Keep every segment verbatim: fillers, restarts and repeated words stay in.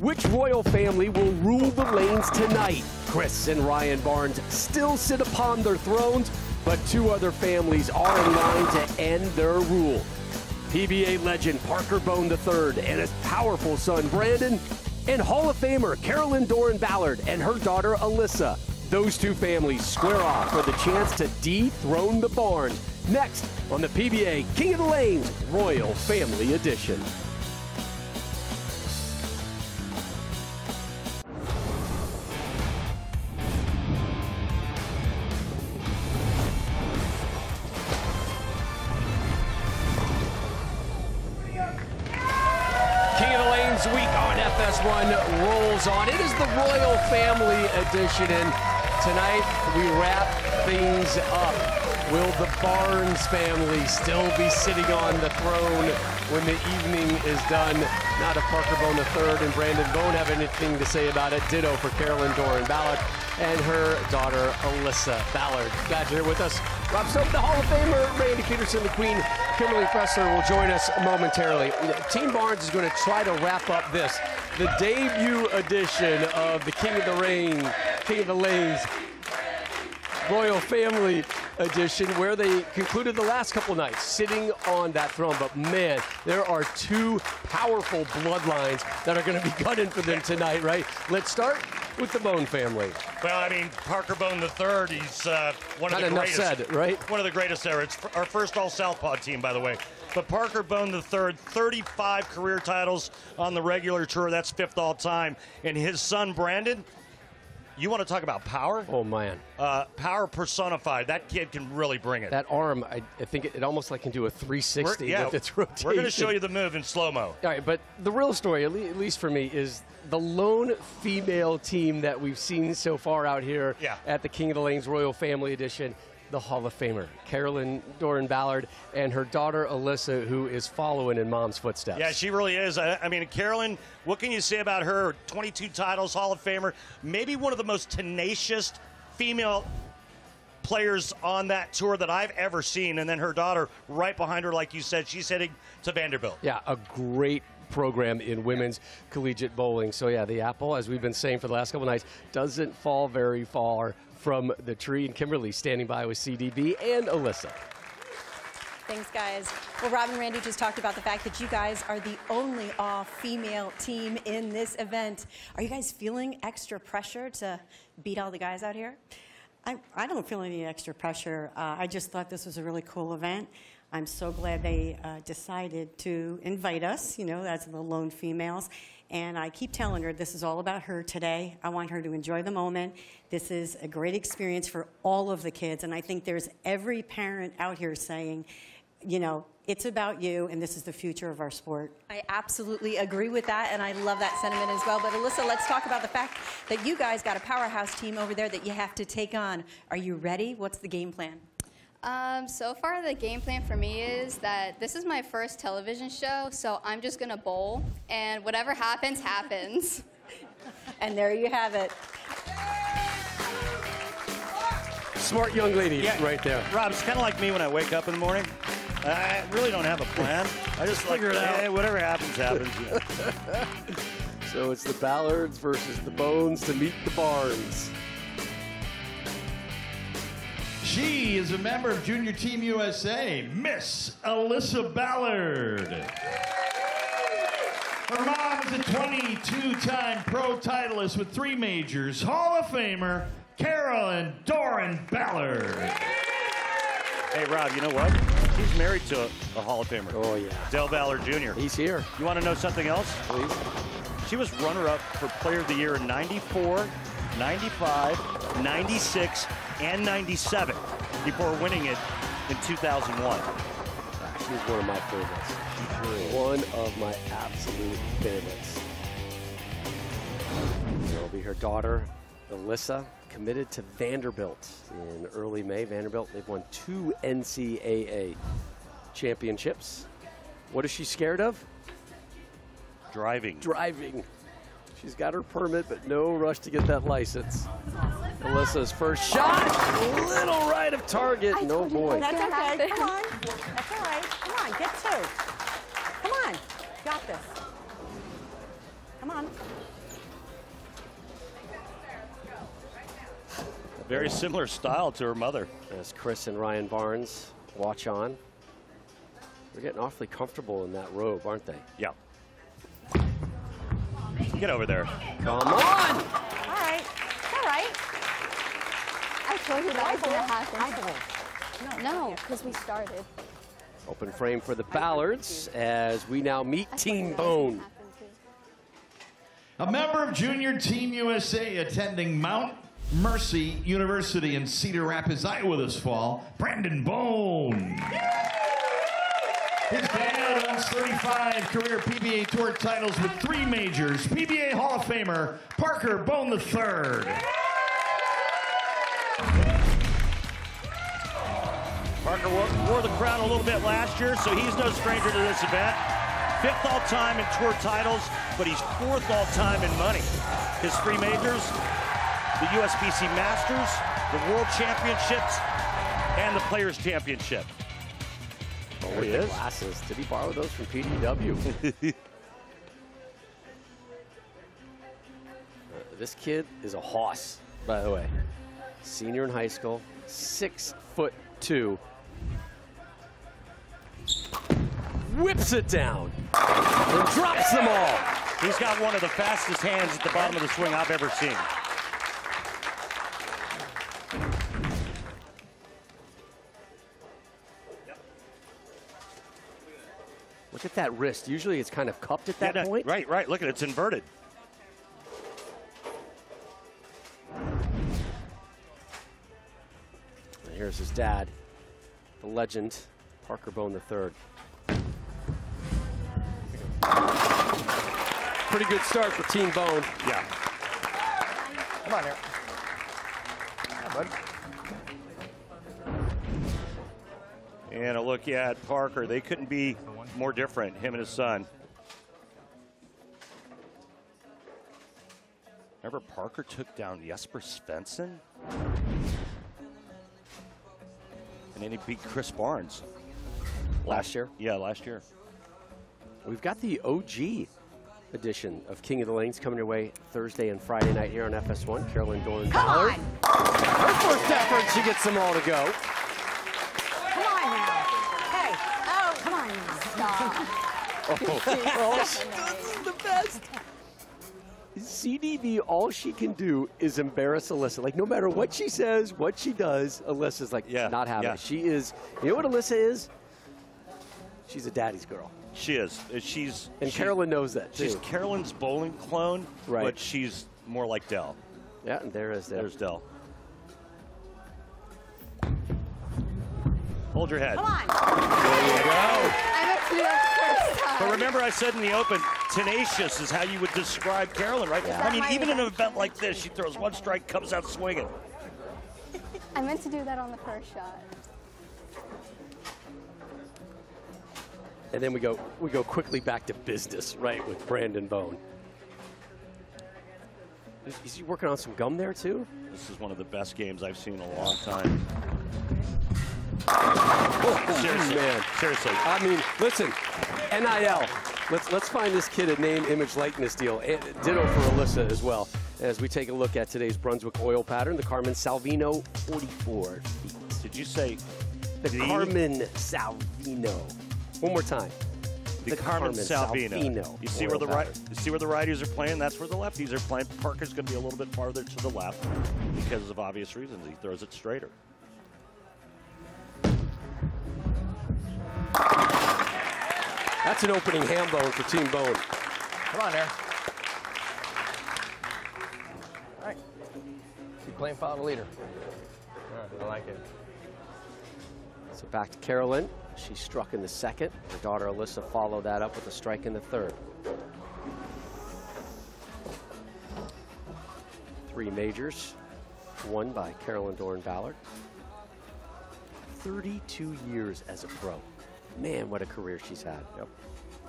Which royal family will rule the lanes tonight? Chris and Ryan Barnes still sit upon their thrones, but two other families are in line to end their rule. P B A legend Parker Bohn the third and his powerful son Brandon, and Hall of Famer Carolyn Dorin-Ballard and her daughter Alyssa. Those two families square off for the chance to dethrone the Barnes. Next on the P B A King of the Lanes Royal Family Edition. F S one rolls on. It is the Royal Family Edition, and tonight we wrap things up. Will the Barnes family still be sitting on the throne when the evening is done? Not if Parker Bohn the third and Brandon Bohn have anything to say about it. Ditto for Carolyn Dorin-Ballard and her daughter Alyssa Ballard. Glad you're here with us. Rob Stone, the Hall of Famer, Randy Peterson, the Queen, Kimberly Pressler will join us momentarily. Team Barnes is going to try to wrap up this, the debut edition of the King of the Rain, King of the Lanes Royal Family Edition, where they concluded the last couple nights sitting on that throne. But man, there are two powerful bloodlines that are going to be gunning for them tonight, right? Let's start with the Bohn family. Well, I mean, Parker Bohn the third, he's uh, one of Not the greatest. Said, right? One of the greatest ever. It's our first all-Southpaw team, by the way. But Parker Bohn the third, thirty-five career titles on the regular tour. That's fifth all-time. And his son, Brandon, you want to talk about power? Oh, man. Uh, power personified. That kid can really bring it. That arm, I, I think it, it almost like can do a three sixty yeah, with its rotation. We're going to show you the move in slow-mo. All right, but the real story, at least for me, is the lone female team that we've seen so far out here yeah. at the King of the Lanes Royal Family Edition, the Hall of Famer, Carolyn Dorin-Ballard, and her daughter, Alyssa, who is following in Mom's footsteps. Yeah, she really is. I, I mean, Carolyn, what can you say about her? twenty-two titles, Hall of Famer, maybe one of the most tenacious female players on that tour that I've ever seen. And then her daughter right behind her, like you said, she's heading to Vanderbilt. Yeah, a great program in women's collegiate bowling. So, yeah, the apple, as we've been saying for the last couple nights, doesn't fall very far from the tree. And Kimberly standing by with C D B and Alyssa. Thanks, guys. Well, Rob and Randy just talked about the fact that you guys are the only all-female team in this event. Are you guys feeling extra pressure to beat all the guys out here? I, I don't feel any extra pressure. Uh, I just thought this was a really cool event. I'm so glad they uh, decided to invite us, you know, as the lone females. And I keep telling her this is all about her today. I want her to enjoy the moment. This is a great experience for all of the kids. And I think there's every parent out here saying, you know, it's about you, and this is the future of our sport. I absolutely agree with that, and I love that sentiment as well. But, Alyssa, let's talk about the fact that you guys got a powerhouse team over there that you have to take on. Are you ready? What's the game plan? Um, so far, the game plan for me is that this is my first television show, so I'm just going to bowl, and whatever happens, happens. And there you have it. Smart young lady yeah. right there. Rob, it's kind of like me when I wake up in the morning. I really don't have a plan. I just figure it out. Hey, whatever happens, happens. Yeah. So it's the Ballards versus the Bones to meet the Barnes. She is a member of Junior Team U S A, Miss Alyssa Ballard. Her mom is a twenty-two-time pro titleist with three majors, Hall of Famer Carolyn Dorin-Ballard. Hey, Rob, you know what? She's married to a, a Hall of Famer. Oh, yeah. Dale Ballard Junior He's here. You want to know something else? Please. She was runner-up for Player of the Year in ninety-four, ninety-five, ninety-six, and ninety-seven before winning it in two thousand one. She's one of my favorites. One of my absolute favorites. It'll be her daughter, Alyssa, committed to Vanderbilt in early May. Vanderbilt, they've won two N C double A championships. What is she scared of? Driving. Driving. She's got her permit, but no rush to get that license. Alyssa's first shot, little right of target. I no boy. That's okay. Come on. That's all right. Come on, get two. Come on. Got this. Come on. Very similar style to her mother. As Chris and Ryan Barnes watch on. They're getting awfully comfortable in that robe, aren't they? Yeah. Get over there. Come on! All right. All right. I told you that was going to happen. No, because we started. Open frame for the Ballards as we now meet Team Bohn. A member of Junior Team U S A attending Mount Mercy University in Cedar Rapids, Iowa this fall, Brandon Bohn. His dad owns thirty-five career P B A Tour titles with three majors. P B A Hall of Famer Parker Bohn the third. Parker wore the crown a little bit last year, so he's no stranger to this event. Fifth all-time in Tour titles, but he's fourth all-time in money. His three majors, the U S B C Masters, the World Championships, and the Players' Championship. Oh, he is. Glasses. Did he borrow those from P D W? This kid is a hoss, by the way. Senior in high school, six foot two. Whips it down and drops them all. He's got one of the fastest hands at the bottom of the swing I've ever seen. Look at that wrist. Usually it's kind of cupped at that yeah, point. Right, right. Look at it. It's inverted. And here's his dad, the legend, Parker Bohn the third. Pretty good start for Team Bohn. Yeah. Come on here. Come on, bud. And a look at Parker. They couldn't be more different, him and his son. Remember, Parker took down Jesper Svensson? And then he beat Chris Barnes. Last year? Yeah, last year. We've got the O G edition of King of the Lanes coming your way Thursday and Friday night here on F S one. Carolyn Dorin-Ballard. Her first effort, she gets them all to go. Oh, all she does is the best. C D B, all she can do is embarrass Alyssa. Like, no matter what she says, what she does, Alyssa's like, yeah, not having yeah. it. She is, you know what Alyssa is? She's a daddy's girl. She is. She's And she, Carolyn knows that, too. She's Carolyn's bowling clone, right. but she's more like Dell. Yeah, and there is Dell. There's Dell. Hold your head. Come on. There you go. I'm up to the first time. But remember, I said in the open, tenacious is how you would describe Carolyn, right? Yeah. I mean, even in an event like this, she throws one strike, comes out swinging. I meant to do that on the first shot. And then we go, we go quickly back to business, right, with Brandon Bohn. Is, is he working on some gum there too? This is one of the best games I've seen in a long time. Oh, seriously, man. Seriously. I mean, listen, N I L. Let's let's find this kid a name, image, likeness deal. And ditto for Alyssa as well. As we take a look at today's Brunswick oil pattern, the Carmen Salvino forty-four. Did you say the, the Carmen Salvino? One more time. The, the Carmen, Carmen Salvino. Salvino. You see where the right, you see where the righties are playing. That's where the lefties are playing. Parker's going to be a little bit farther to the left because of obvious reasons. He throws it straighter. That's an opening ham bone for Team Bohn. Come on there. All right. Keep playing follow the leader. All right, I like it. So back to Carolyn. She struck in the second. Her daughter Alyssa followed that up with a strike in the third. Three majors, won by Carolyn Dorin-Ballard. thirty-two years as a pro. Man, what a career she's had. Yep.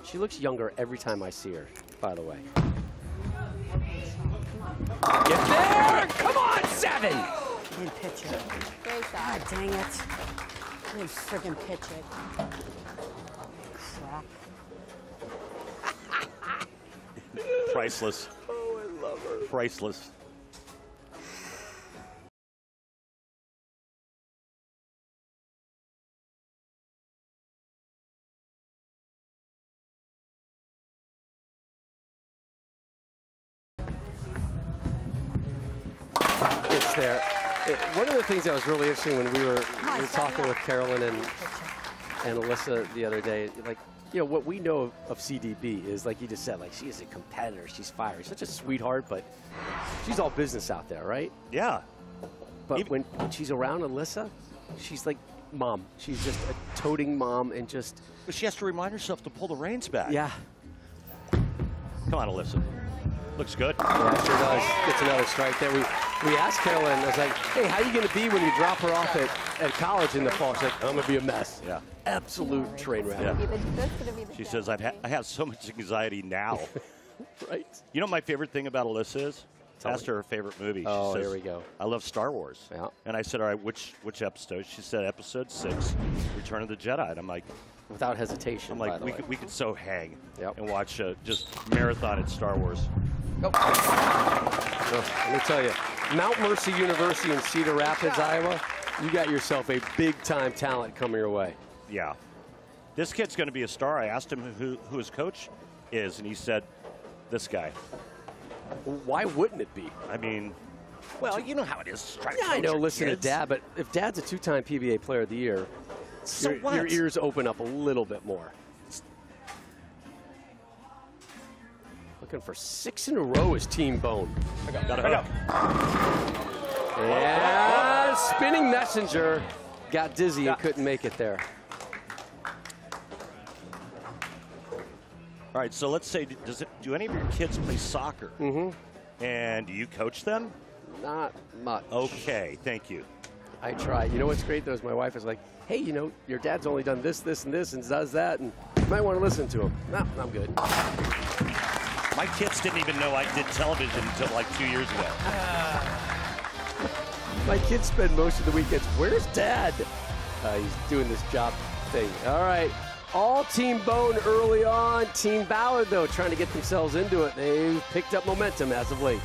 She looks younger every time I see her, by the way. Get there! Come on, seven! Good pitch it. Great shot. God dang it. I'm gonna friggin' pitch it. Crap. Priceless. Oh, I love her. Priceless. there. It, one of the things that was really interesting when we were, we were talking with Carolyn and, and Alyssa the other day, like, you know, what we know of, of C D B is, like you just said, like, she is a competitor. She's fiery. She's such a sweetheart, but she's all business out there, right? Yeah. But Even when, when she's around Alyssa, she's like mom. She's just a toting mom and just... But she has to remind herself to pull the reins back. Yeah. Come on, Alyssa. Looks good. Yeah, sure does. Gets another strike there. We we asked Carolyn, I was like, hey, how are you going to be when you drop her off at, at college in the fall? She's like, I'm going to be a mess. Yeah. Absolute train wreck. Yeah. She says, I've ha I have so much anxiety now. Right. You know what my favorite thing about Alyssa is? Tell asked me. her her favorite movie. Oh, she says, here we go. I love Star Wars. Yeah. And I said, all right, which which episode? She said, episode six, Return of the Jedi. And I'm like... Without hesitation, I'm like, by the we, way. Could, we could so hang yep. and watch uh, just marathon at Star Wars. Oh. Oh, let me tell you, Mount Mercy University in Cedar Rapids, Iowa, you got yourself a big-time talent coming your way. Yeah. This kid's going to be a star. I asked him who, who his coach is, and he said, this guy. Why wouldn't it be? I mean... Well, you know how it is. Yeah, I know, listen kids. to Dad, but if Dad's a two-time P B A Player of the Year, so your, what? your ears open up a little bit more. Looking for six in a row is Team Bone. I got, got it. I got. Yeah, spinning messenger got dizzy yeah. and couldn't make it there. All right, so let's say, does it, do any of your kids play soccer? Mm-hmm. And do you coach them? Not much. Okay, thank you. I try. You know what's great, though, is my wife is like, hey, you know, your dad's only done this, this, and this, and does that, and you might want to listen to him. No, I'm good. My kids didn't even know I did television until, like, two years ago. My kids spend most of the weekends, where's Dad? Uh, he's doing this job thing. All right. All Team Bone early on. Team Ballard, though, trying to get themselves into it. They've picked up momentum as of late.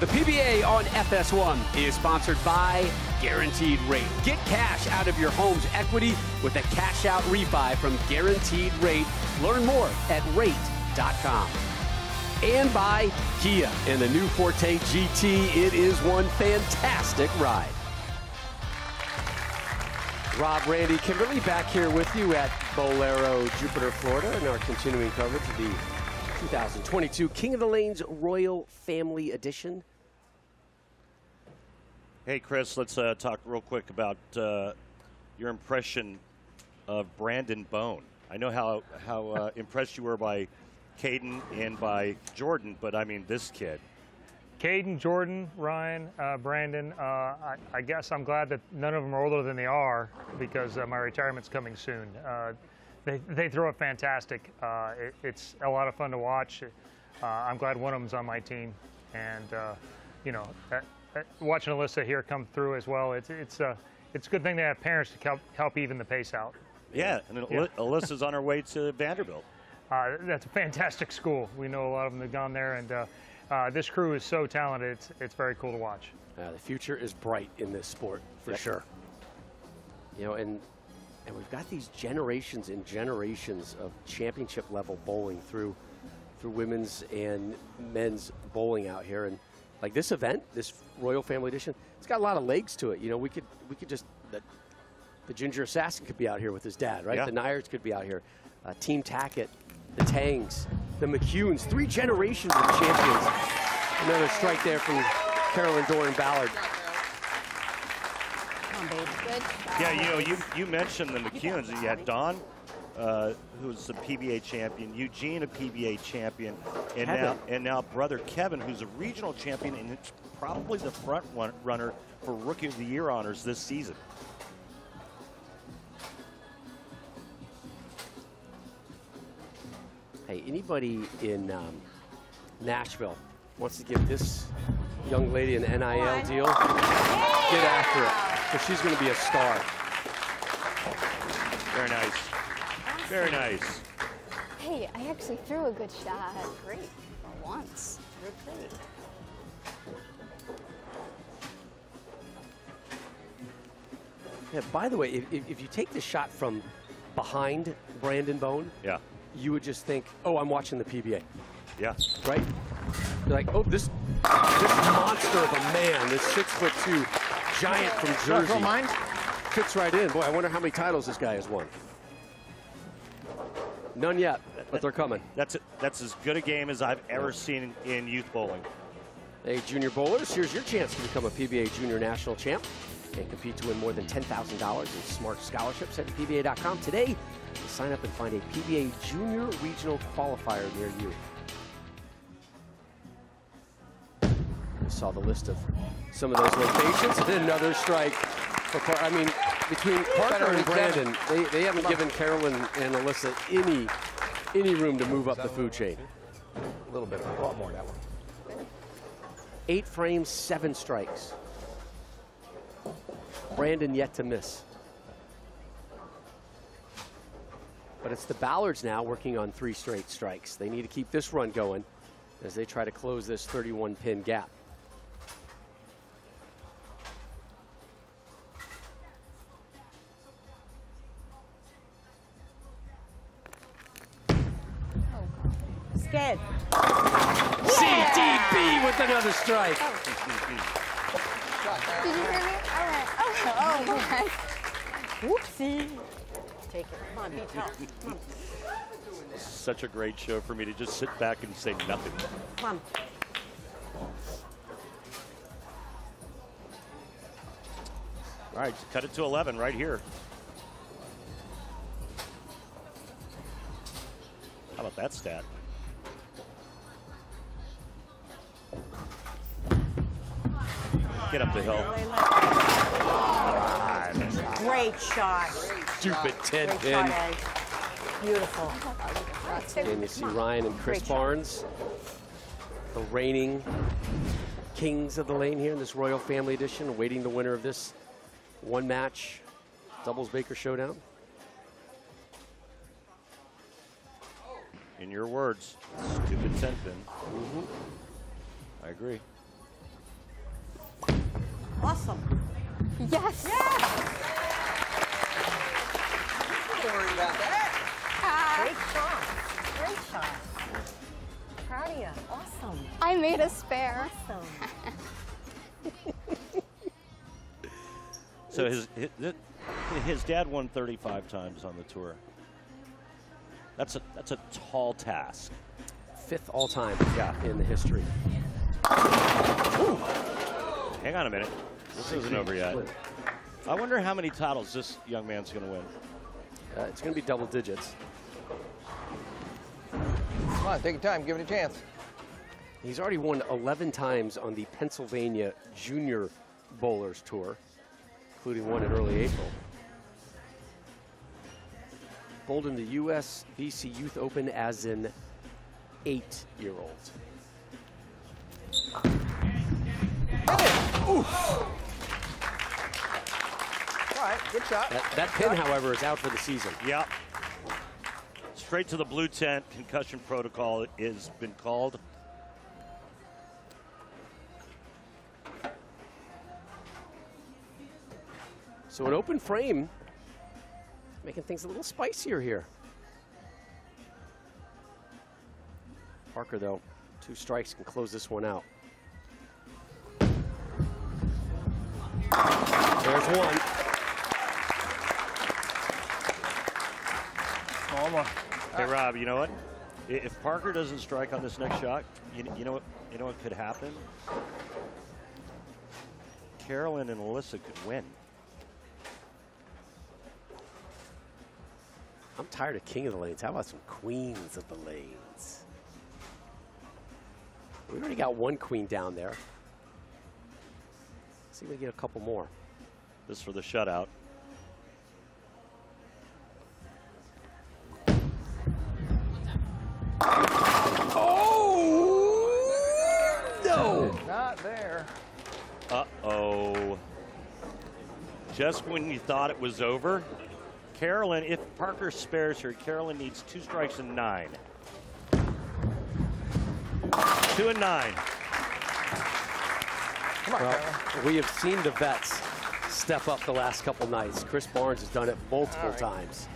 The P B A on F S one is sponsored by Guaranteed Rate. Get cash out of your home's equity with a cash-out refi from Guaranteed Rate. Learn more at rate dot com. And by Kia and the new Forte G T. It is one fantastic ride. Rob, Randy, Kimberly back here with you at Bowlero Jupiter, Florida, in our continuing coverage of the two thousand twenty-two King of the Lanes Royal Family Edition. Hey, Chris, let's uh, talk real quick about uh, your impression of Brandon Bohn. I know how, how uh, impressed you were by Caden and by Jordan, but, I mean, this kid. Caden, Jordan, Ryan, uh, Brandon, uh, I, I guess I'm glad that none of them are older than they are because uh, my retirement's coming soon. Uh, they, they throw it fantastic. Uh, it, it's a lot of fun to watch. Uh, I'm glad one of them's on my team. And, uh, you know, that, watching Alyssa here come through as well, it's it's a uh, it's a good thing to have parents to help help even the pace out. Yeah, and then yeah. Alyssa's on her way to Vanderbilt. Uh, that's a fantastic school. We know a lot of them have gone there, and uh, uh, this crew is so talented. It's it's very cool to watch. Uh, the future is bright in this sport for yeah. sure. You know, and and we've got these generations and generations of championship level bowling through through women's and men's bowling out here, and. Like this event, this Royal Family Edition, it's got a lot of legs to it. You know, we could we could just the, the Ginger Assassin could be out here with his dad, right? Yeah. The Nyers could be out here, uh, Team Tackett, the Tangs, the McCunes, three generations of champions. Another strike there from Carolyn Dorin-Ballard. Yeah, you know, you you mentioned the McCunes. You had Don, uh, who's a P B A champion, Eugene, a P B A champion, and now, and now brother Kevin, who's a regional champion, and it's probably the front one runner for Rookie of the Year honors this season. Hey, anybody in um, Nashville wants to give this young lady an N I L deal? Get after it, because she's going to be a star. Very nice. Very nice. Hey, I actually threw a good shot. Great. For once. You're great. Yeah, by the way, if, if you take the shot from behind Brandon Bohn, yeah, you would just think, oh, I'm watching the P B A. Yeah. Right? You're like, oh, this, this monster of a man, this six foot two giant from Jersey. Don't mind. Fits right in. Boy, I wonder how many titles this guy has won. None yet, but they're coming. That's, a, that's as good a game as I've ever seen in, in youth bowling. Hey, junior bowlers, here's your chance to become a P B A Junior National Champ and compete to win more than ten thousand dollars in smart scholarships at P B A dot com today. Sign up and find a P B A Junior Regional Qualifier near you. We saw the list of some of those locations. And another strike for Parker. I mean, between Parker and Brandon, they, they haven't given Carolyn and Alyssa any, any room to move up the food chain. A little bit, a lot more that one. Eight frames, seven strikes. Brandon yet to miss. But it's the Ballards now working on three straight strikes. They need to keep this run going as they try to close this thirty-one pin gap. Skid. C D B with another strike. Oh. Did you hear me? All right. Oh, all right. Whoopsie. Take it. Come on, be tough. Come on. Such a great show for me to just sit back and say nothing. Come on. All right, cut it to eleven right here. How about that stat? Get up the hill. Great shot. Stupid ten pin. Beautiful. And you see Ryan and Chris Barnes, the reigning kings of the lane here in this Royal Family Edition, awaiting the winner of this one-match doubles Baker showdown. In your words, stupid ten pin. Mm-hmm. I agree. Awesome. Yes. Yes. Don't worry about that. Uh, Great shot. Great shot. Proud of you. Awesome. I made a spare. Awesome. So his, his his dad won thirty-five times on the tour. That's a that's a tall task. Fifth all time, yeah, in the history. Ooh. Hang on a minute. This isn't over yet. I wonder how many titles this young man's going to win. Uh, it's going to be double digits. Come on, take your time, give it a chance. He's already won eleven times on the Pennsylvania Junior Bowlers Tour, including one in early April. Bowled in the U S B C Youth Open as an eight-year-old. Oh. Oof. All right, good shot. That, that pin, shot. however, is out for the season. Yep. Straight to the blue tent. Concussion protocol has been called. So an open frame, making things a little spicier here. Parker, though, two strikes can close this one out. There's one. Hey Rob, you know what? If Parker doesn't strike on this next shot, you, you know what? You know what could happen? Carolyn and Alyssa could win. I'm tired of King of the Lanes. How about some Queens of the Lanes? We already got one queen down there. Let's see if we get a couple more. This for the shutout. There. Uh-oh. Just when you thought it was over, Carolyn, if Parker spares her, Carolyn needs two strikes and nine. Two and nine. Come on, well, we have seen the vets step up the last couple nights. Chris Barnes has done it multiple right. times.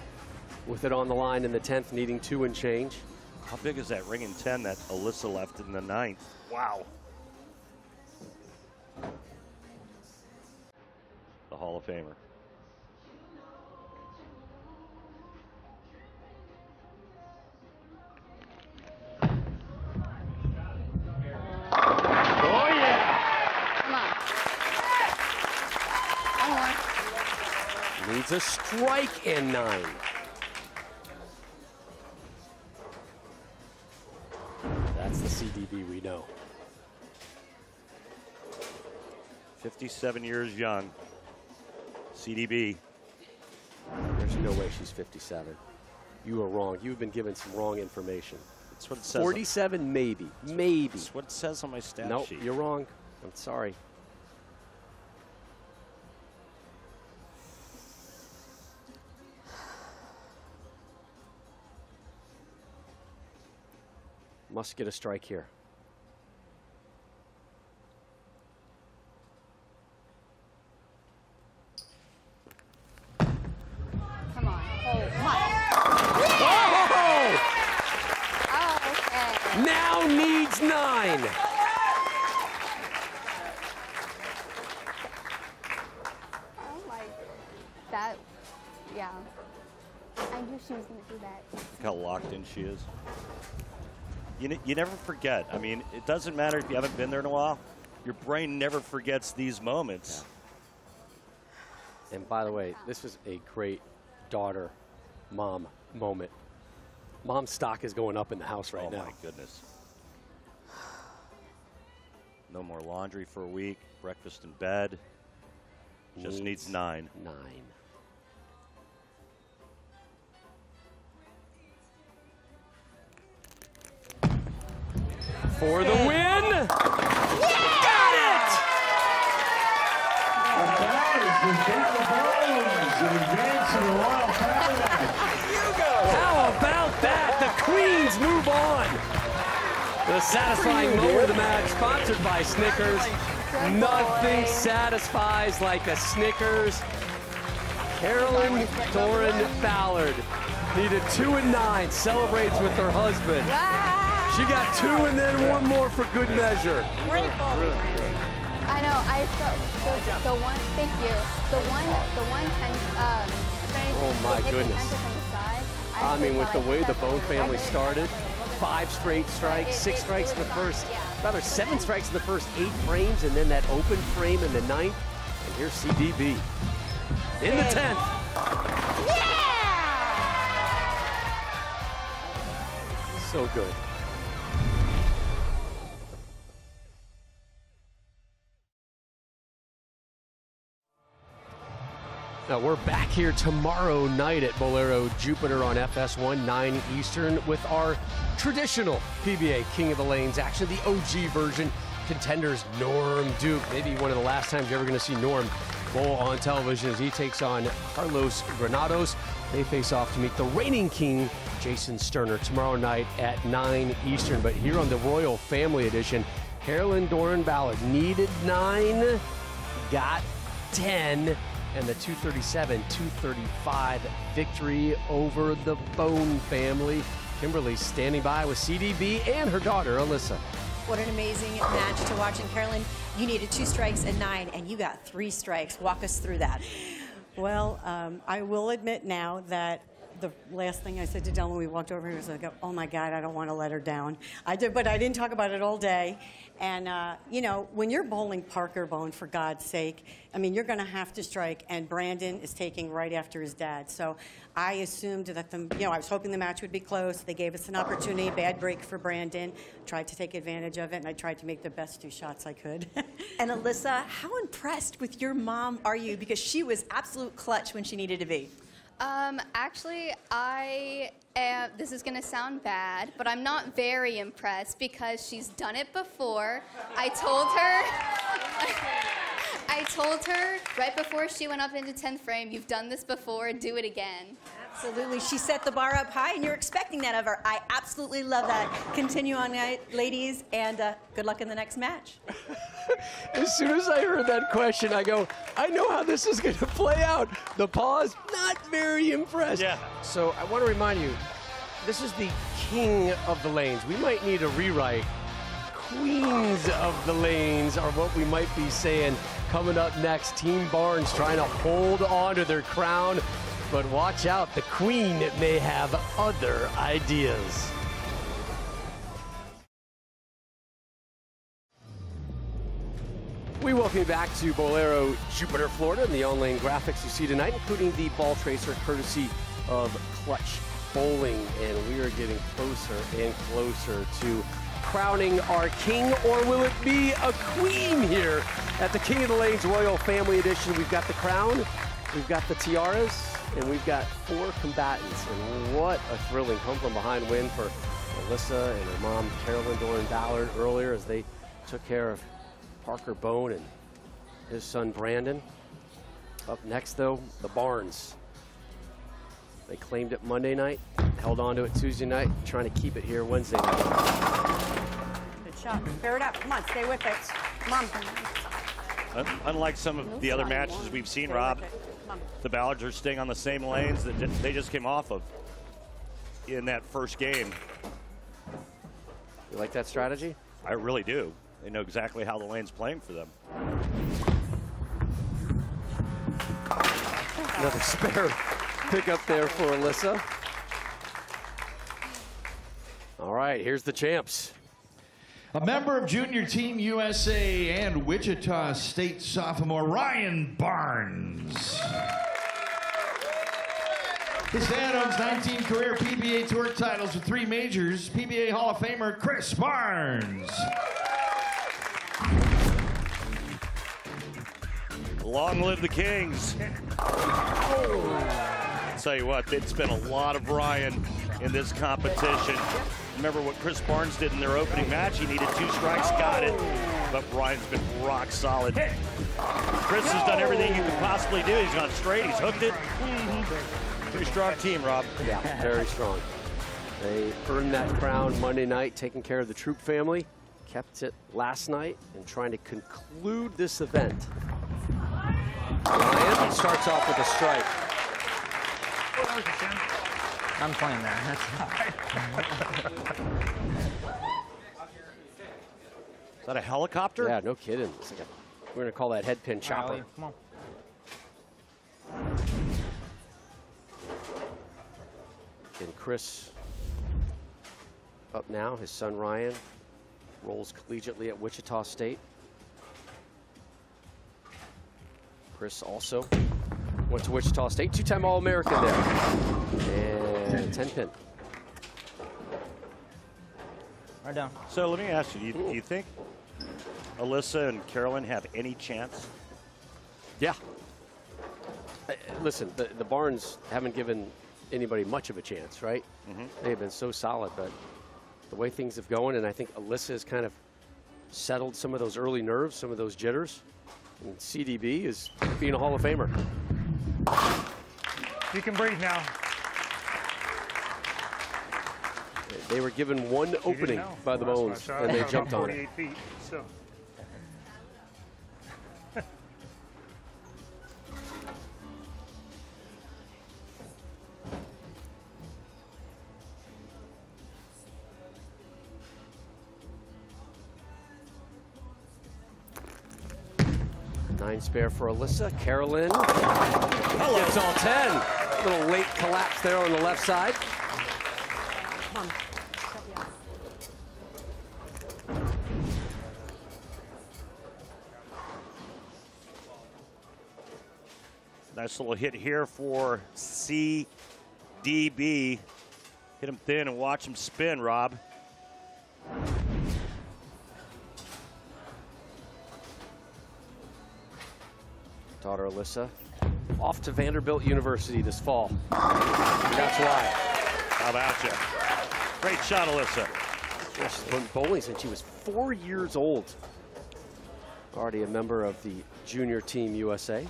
with it on the line in the tenth, needing two and change. How big is that ring in ten that Alyssa left in the ninth? Wow. The Hall of Famer. Needs a strike in nine. That's the C D B we know. fifty-seven years young. C D B. There's no way she's fifty-seven. You are wrong. You've been given some wrong information. That's what it says. forty-seven, on, maybe. That's maybe. That's what it says on my stat nope, sheet. You're wrong. I'm sorry. Must get a strike here. Come on. Hold on. Yeah! Oh! Okay. Now needs nine. Oh my. That, yeah. I knew she was going to do that. Look how locked in she is. You, you never forget. I mean, it doesn't matter if you haven't been there in a while. Your brain never forgets these moments. Yeah. And by the way, this is a great daughter-mom moment. Mom's stock is going up in the house right oh now. Oh, my goodness. No more laundry for a week. Breakfast in bed. Just needs, needs nine. Nine. For the win! Yeah. Got it! And that is the Denver Broncos in advance of the Royal Family Edition. How about that? The Queens move on. The satisfying moment of the match, sponsored by Snickers. Nothing satisfies like a Snickers. Carolyn Dorin-Ballard needed two and nine, celebrates with her husband. Wow. She got two and then one more for good measure. I know, I felt the, the one, thank you. The one, the one, ten, um, oh my goodness. Side, I, I mean, with the way the Bohn family started, five straight strikes, six strikes in the first, rather seven strikes in the first eight frames, and then that open frame in the ninth. And here's C D B in the tenth. Yeah! So good. Now we're back here tomorrow night at Bowlero Jupiter on F S one, nine Eastern, with our traditional P B A King of the Lanes action, the O G version. Contenders Norm Duke, maybe one of the last times you're ever going to see Norm bowl on television as he takes on Carlos Granados. They face off to meet the reigning king, Jason Sterner, tomorrow night at nine Eastern. But here on the Royal Family Edition, Carolyn Dorin-Ballard needed nine, got ten. And the two thirty-seven to two thirty-five victory over the Bohn family. Kimberly standing by with C D B and her daughter, Alyssa. What an amazing match to watch. And Carolyn, you needed two strikes and nine, and you got three strikes. Walk us through that. Well, um, I will admit now that the last thing I said to Dylan when we walked over, he was like, oh my God, I don't want to let her down. I did, but I didn't talk about it all day. And, uh, you know, when you're bowling Parker Bohn, for God's sake, I mean, you're going to have to strike. And Brandon is taking right after his dad. So I assumed that, the, you know, I was hoping the match would be close. They gave us an opportunity, bad break for Brandon. Tried to take advantage of it, and I tried to make the best two shots I could. And, Alyssa, how impressed with your mom are you? Because she was absolute clutch when she needed to be. Um, actually, I am, this is going to sound bad, but I'm not very impressed because she's done it before. I told her, I told her right before she went up into tenth frame, you've done this before, do it again. Absolutely. She set the bar up high, and you're expecting that of her. I absolutely love that. Continue on, ladies, and uh, good luck in the next match. As soon as I heard that question, I go, I know how this is going to play out. The pause, not very impressed. Yeah. So I want to remind you, this is the King of the Lanes. We might need a rewrite. Queens of the Lanes are what we might be saying. Coming up next, Team Barnes trying to hold on to their crown. But watch out, the Queen may have other ideas. We welcome you back to Bowlero Jupiter, Florida, and the on-lane graphics you see tonight, including the ball tracer courtesy of Clutch Bowling. And we are getting closer and closer to crowning our king, or will it be a queen here at the King of the Lanes Royal Family Edition? We've got the crown, we've got the tiaras, and we've got four combatants. And what a thrilling come from behind win for Alyssa and her mom, Carolyn Dorin-Ballard, earlier as they took care of Parker Bohn and his son Brandon. Up next, though, the Barnes. They claimed it Monday night, held on to it Tuesday night, trying to keep it here Wednesday night. Good shot. Fair it up. Come on, stay with it. Come on. Come on. Unlike some of the other matches we've seen, Rob, the Ballards are staying on the same lanes that they just came off of in that first game. You like that strategy? I really do. They know exactly how the lane's playing for them. Another spare pickup there for Alyssa. All right, here's the champs. A member of Junior Team U S A and Wichita State sophomore Ryan Barnes. His dad owns nineteen career P B A Tour titles with three majors. P B A Hall of Famer Chris Barnes. Long live the Kings. I'll tell you what, it's been a lot of Ryan in this competition. Remember what Chris Barnes did in their opening match? He needed two strikes, got it. But Ryan's been rock solid. Chris has done everything you could possibly do. He's gone straight, he's hooked it. Pretty strong team, Rob. Yeah, very strong. They earned that crown Monday night, taking care of the Troop family. Kept it last night and trying to conclude this event. Ryan starts off with a strike. I'm playing there. That's all right. Is that a helicopter? Yeah, no kidding. It's like a, we're gonna call that headpin chopper. Right, come on. And Chris up now. His son Ryan rolls collegiately at Wichita State. Chris also went to Wichita State, two-time All-American there. And ten pin. Right down. So let me ask you, do you, do you think Alyssa and Carolyn have any chance? Yeah. Listen, the, the Barnes haven't given anybody much of a chance, right? Mm-hmm. They've been so solid, but the way things have gone, and I think Alyssa has kind of settled some of those early nerves, some of those jitters. And C D B is being a Hall of Famer. You can breathe now. They were given one opening by the Bones, and they jumped on it. Feet, so. Nine spare for Alyssa. Carolyn gets all ten. A little late collapse there on the left side. Come on. Nice little hit here for C D B. Hit him thin and watch him spin, Rob. Daughter Alyssa, off to Vanderbilt University this fall. That's why. How about you? Great shot, Alyssa. Yeah, she's been bowling since she was four years old. Already a member of the Junior Team U S A.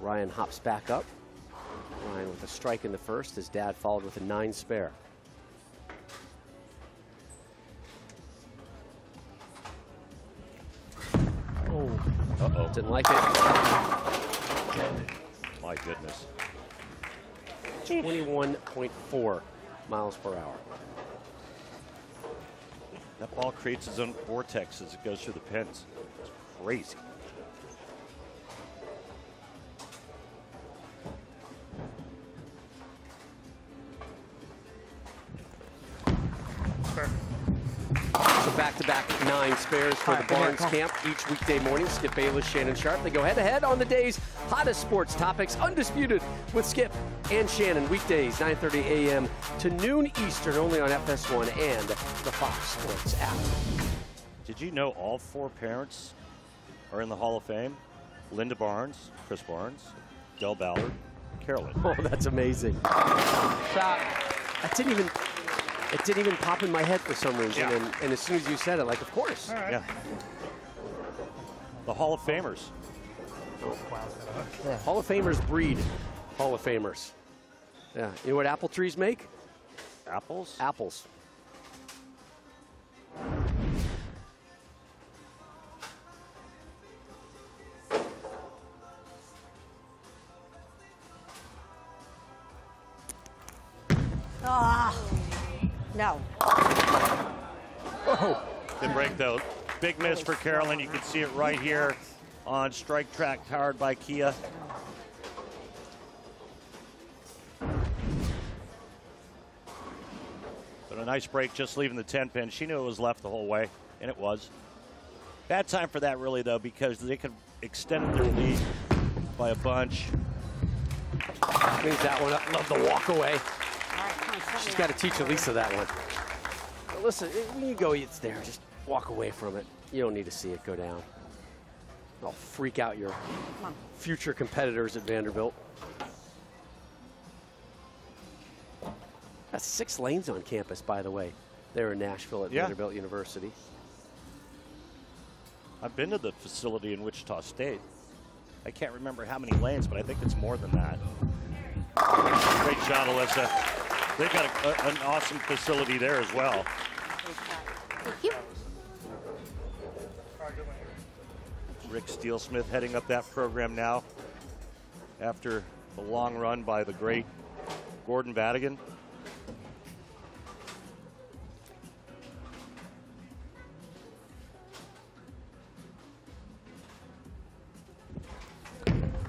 Ryan hops back up. Ryan with a strike in the first. His dad followed with a nine spare. Uh-oh. Didn't like it. My goodness. twenty-one point four miles per hour. That ball creates its own vortex as it goes through the pins. It's crazy. Back-to-back nine spares for the Barnes Camp each weekday morning. Skip Bayless, Shannon Sharp. They go head-to-head on the day's hottest sports topics, Undisputed with Skip and Shannon. Weekdays, nine thirty a m to noon Eastern, only on F S one and the Fox Sports app. Did you know all four parents are in the Hall of Fame? Linda Barnes, Chris Barnes, Dale Ballard, Carolyn. Oh, that's amazing. I didn't even... It didn't even pop in my head for some reason, yeah. and, and as soon as you said it, like, of course. Right. Yeah. The Hall of Famers. Oh, wow. Yeah. Hall of Famers breed Hall of Famers. Yeah. You know what apple trees make? Apples? Apples. Ah. No. Whoa. The break, though. Big miss for Carolyn. You can see it right here on Strike Track, powered by Kia. But a nice break just leaving the ten pin. She knew it was left the whole way, and it was. Bad time for that, really, though, because they could extend their lead by a bunch. Brings that one up. Love the walk away. She's got to teach Alyssa that one. Alyssa, when you go, it's there. Just walk away from it. You don't need to see it go down. I'll freak out your future competitors at Vanderbilt. That's six lanes on campus, by the way. They're in Nashville at yeah. Vanderbilt University. I've been to the facility in Wichita State. I can't remember how many lanes, but I think it's more than that. Great shot, Alyssa. They've got a, a, an awesome facility there as well. Thank you. Rick Steelsmith heading up that program now after the long run by the great Gordon Vatican.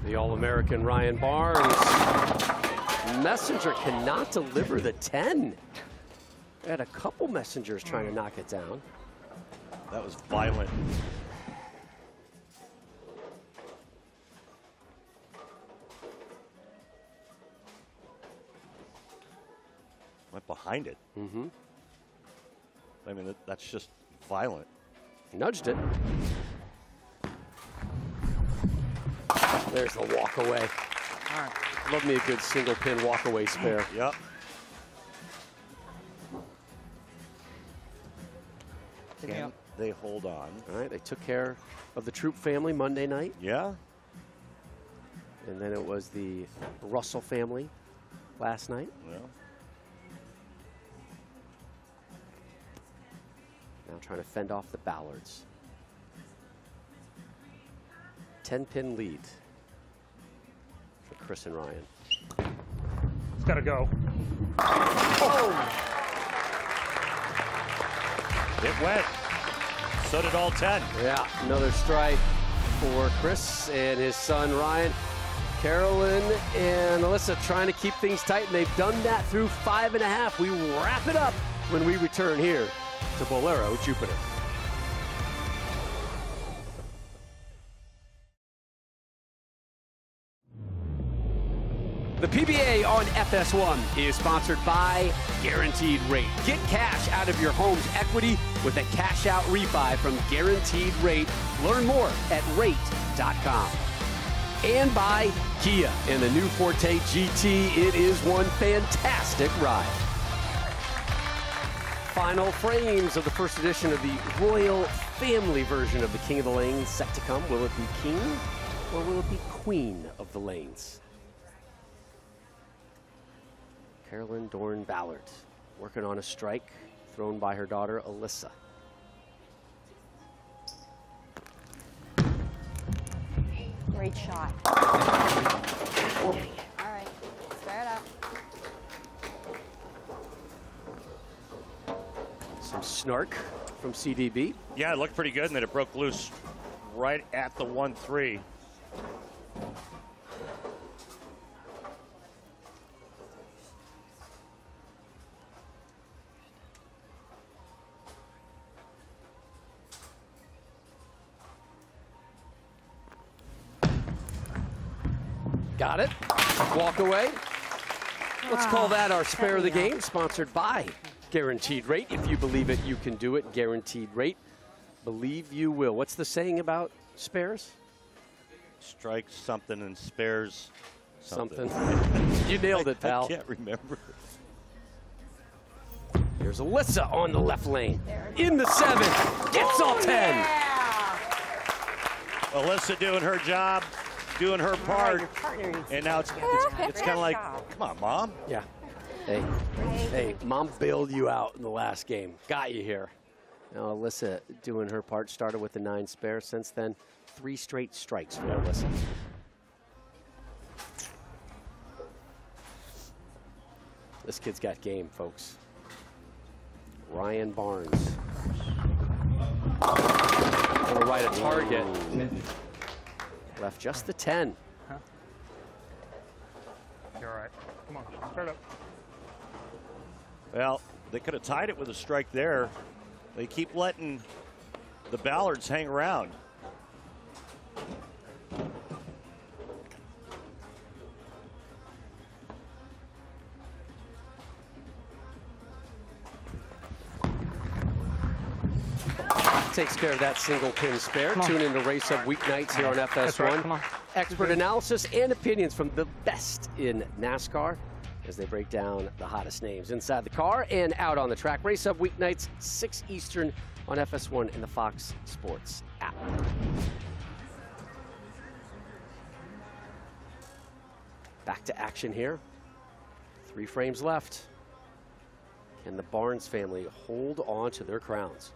The All-American Ryan Barnes. Messenger cannot deliver the ten. They had a couple messengers trying to knock it down. That was violent. Went behind it. Mm-hmm. I mean, that, that's just violent. Nudged it. There's the walk away. All right. Love me a good single pin walkaway spare. Yep. Can they hold on? All right, they took care of the Troop family Monday night. Yeah. And then it was the Russell family last night. Yeah. Now trying to fend off the Ballards. ten pin lead. Chris and Ryan. It's got to go. Oh. It went. So did all ten. Yeah, another strike for Chris and his son Ryan. Carolyn and Alyssa trying to keep things tight, and they've done that through five and a half. We wrap it up when we return here to Bowlero Jupiter. The P B A on F S one is sponsored by Guaranteed Rate. Get cash out of your home's equity with a cash-out refi from Guaranteed Rate. Learn more at rate dot com. And by Kia and the new Forte G T. It is one fantastic ride. Final frames of the first edition of the Royal Family version of the King of the Lanes set to come. Will it be King or will it be Queen of the Lanes? Carolyn Dorin-Ballard working on a strike thrown by her daughter, Alyssa. Great shot. All right, square it up. Some snark from C D B. Yeah, it looked pretty good, and then it broke loose right at the one three. Got it. Walk away. Let's call that our Spare of the Game, sponsored by Guaranteed Rate. If you believe it, you can do it. Guaranteed Rate. Believe you will. What's the saying about spares? Strikes something and spares something. something. You nailed it, pal. I can't remember. Here's Alyssa on the left lane. In the seven. Gets all ten. Yeah. Alyssa doing her job. Doing her part, right, and now it's it's, it's kind of like, come on, Mom. Yeah. Hey, hey, Mom bailed you out in the last game. Got you here. Now Alyssa doing her part. Started with the nine spare. Since then, three straight strikes for Alyssa. This kid's got game, folks. Ryan Barnes. Gonna right at target. Left just the ten. Huh? You're all right. Come on, start up. Well, they could have tied it with a strike there. They keep letting the Ballards hang around. Takes care of that single pin spare. Tune in to Race Up weeknights here on F S one. Right, expert analysis and opinions from the best in NASCAR as they break down the hottest names inside the car and out on the track. Race Up weeknights, six Eastern on F S one and the Fox Sports app. Back to action here. Three frames left. Can the Barnes family hold on to their crowns?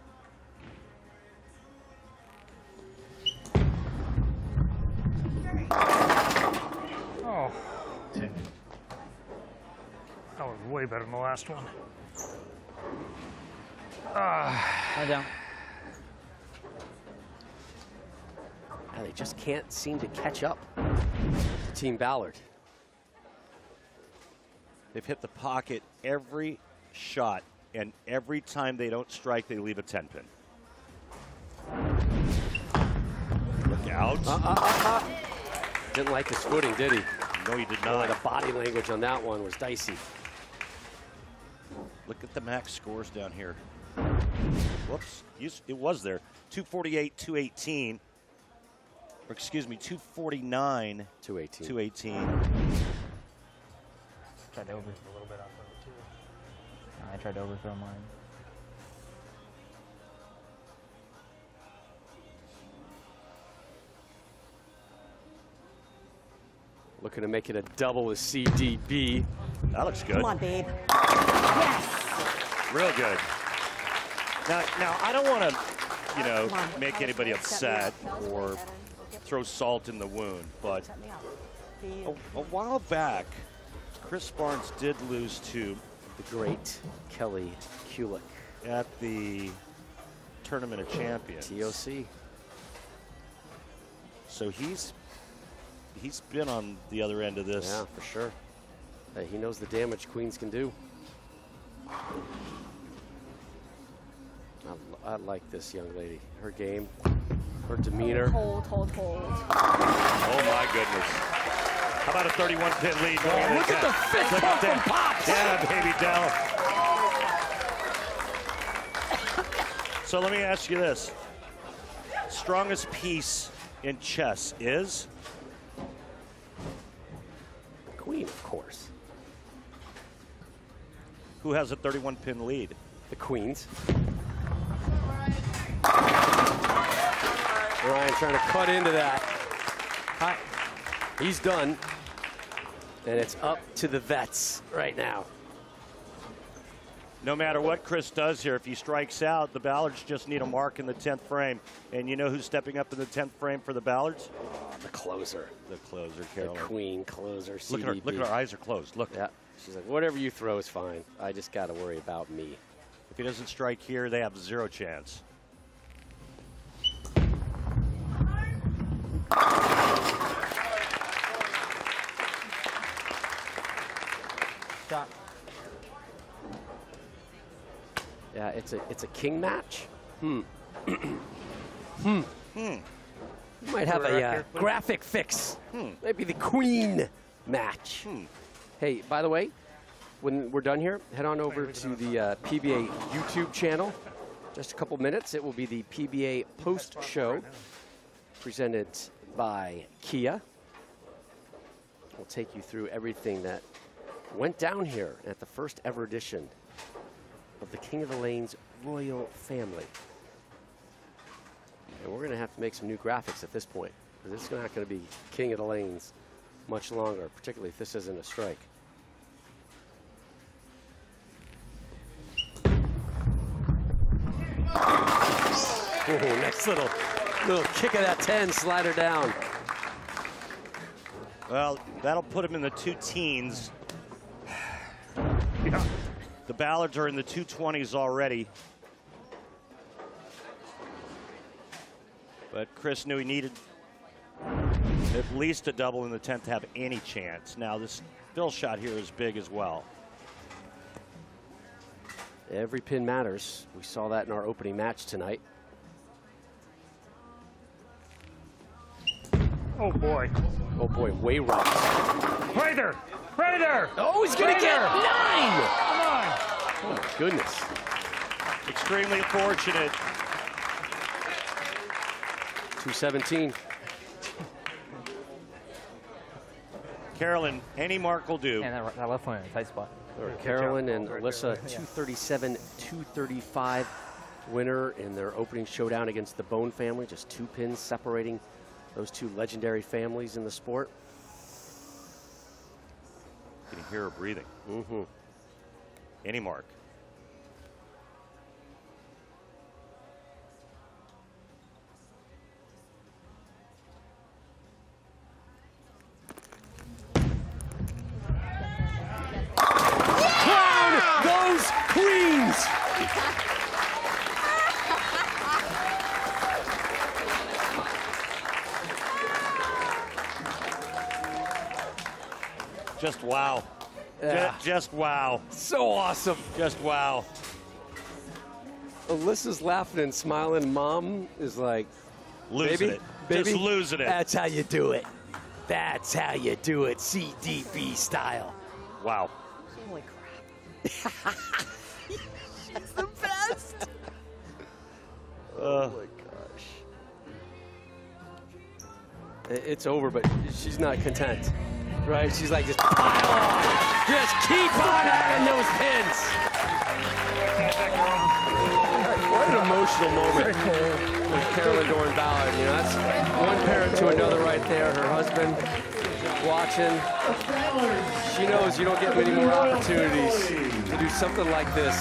Oh. That was way better than the last one. Ah. Lie down. Now they just can't seem to catch up to Team Ballard. They've hit the pocket every shot, and every time they don't strike, they leave a ten pin. Look out. Uh, uh, uh, uh. Didn't like his footing, did he? No, he did not. Oh, the body language on that one was dicey. Look at the max scores down here. Whoops, it was there. two forty-eight, two eighteen. Or excuse me, two forty-nine. two eighteen. two eighteen. Tried to overthrow a little bit off of it, too. I tried to overthrow mine. Looking to make it a double with C D B. That looks good. Come on, babe. Yes. Real good. Now, now I don't want to, you know, make anybody upset or throw salt in the wound, but a, a while back, Chris Barnes did lose to the great Kelly Kulik at the Tournament of Champions. T O C. So he's. He's been on the other end of this. Yeah, for sure. Hey, he knows the damage queens can do. I, I like this young lady. Her game, her demeanor. Hold, hold, hold. Oh, my goodness. How about a thirty-one pin lead? Oh, oh, look at the fifth look pop from Pops. Yeah, baby Dell. So let me ask you this. Strongest piece in chess is? Queen, of course. Who has a thirty-one pin lead? The Queens. Ryan trying to cut into that. Hi. He's done. And it's up to the vets right now. no matter what Chris does here, if he strikes out, the Ballards just need a mark in the tenth frame. And you know who's stepping up in the tenth frame for the Ballards? Oh, the closer. The closer, Carolyn. The queen closer. Look at her, look at her eyes are closed. Look. Yeah. She's like, whatever you throw is fine. I just got to worry about me. If he doesn't strike here, they have zero chance. Shot. Yeah, it's a it's a king match. Hmm. hmm. Hmm. You might have a uh, graphic fix. Hmm. Maybe the queen match. Hmm. Hey, by the way, when we're done here, head on over to the uh, P B A YouTube channel. Just a couple minutes. It will be the P B A post show presented by Kia. We'll take you through everything that went down here at the first ever edition of the King of the Lanes Royal Family. And we're going to have to make some new graphics at this point, because it's not going to be King of the Lanes much longer, particularly if this isn't a strike. Ooh, nice little, little kick of that ten slider down. Well, that'll put him in the two teens. Yeah. The Ballards are in the two twenties already. But Chris knew he needed at least a double in the tenth to have any chance. Now this bill shot here is big as well. Every pin matters. We saw that in our opening match tonight. Oh boy. Oh boy, way rocks. Right there. Right there. Oh, he's going to get nine. Oh, my goodness. Extremely unfortunate. two seventeen. Carolyn, any mark will do. And that left one in a tight spot. Carolyn and Alyssa, two thirty-seven, two thirty-five winner in their opening showdown against the Bohn family. Just two pins separating those two legendary families in the sport. You can hear her breathing. Mm-hmm. Any mark. Down those queens. Just wow. Yeah. Just, just wow. So awesome. Just wow. Alyssa's laughing and smiling. Mom is like, losing baby, it. Baby, just losing it. That's how you do it. That's how you do it. C D B style. Wow. Holy crap. That's the best. Uh, oh my gosh. It's over, but she's not content. Right? She's like, just pile on. Just keep on adding those pins. What an emotional moment with Carolyn Dorin-Ballard. You know, that's one parent to another right there. Her husband watching. She knows you don't get many more opportunities to do something like this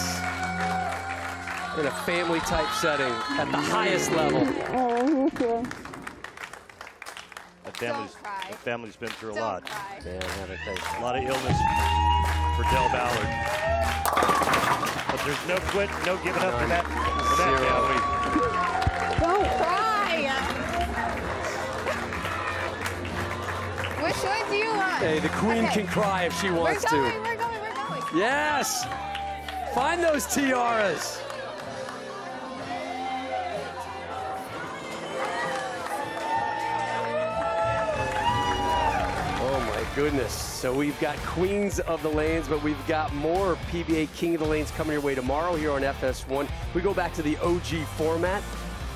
in a family-type setting at the highest level. Family's, the family's been through Don't a lot. Damn, a lot of illness for Dale Ballard. But there's no quit, no giving up for that, for that family. Don't cry. Which one do you want? Hey, the queen okay. can cry if she wants we're going, to. We're going, we're going, we're going. Yes! Find those tiaras. Goodness. So we've got Queens of the Lanes, but we've got more P B A King of the Lanes coming your way tomorrow here on F S one. We go back to the O G format.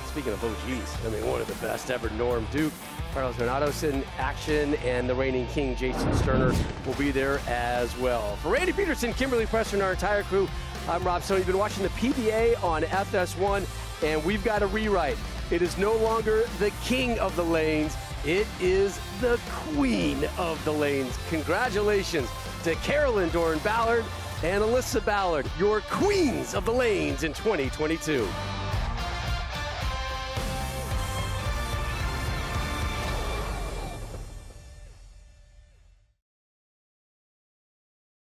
Speaking of O Gs, I mean, one of the best ever, Norm Duke, Carlos Granados in action, and the reigning king, Jason Sterner, will be there as well. For Randy Peterson, Kimberly Pressler, and our entire crew, I'm Rob Stone. You've been watching the P B A on F S one, and we've got a rewrite. It is no longer the King of the Lanes. It is the Queen of the Lanes. Congratulations to Carolyn Dorin-Ballard and Alyssa Ballard, your Queens of the Lanes in twenty twenty-two.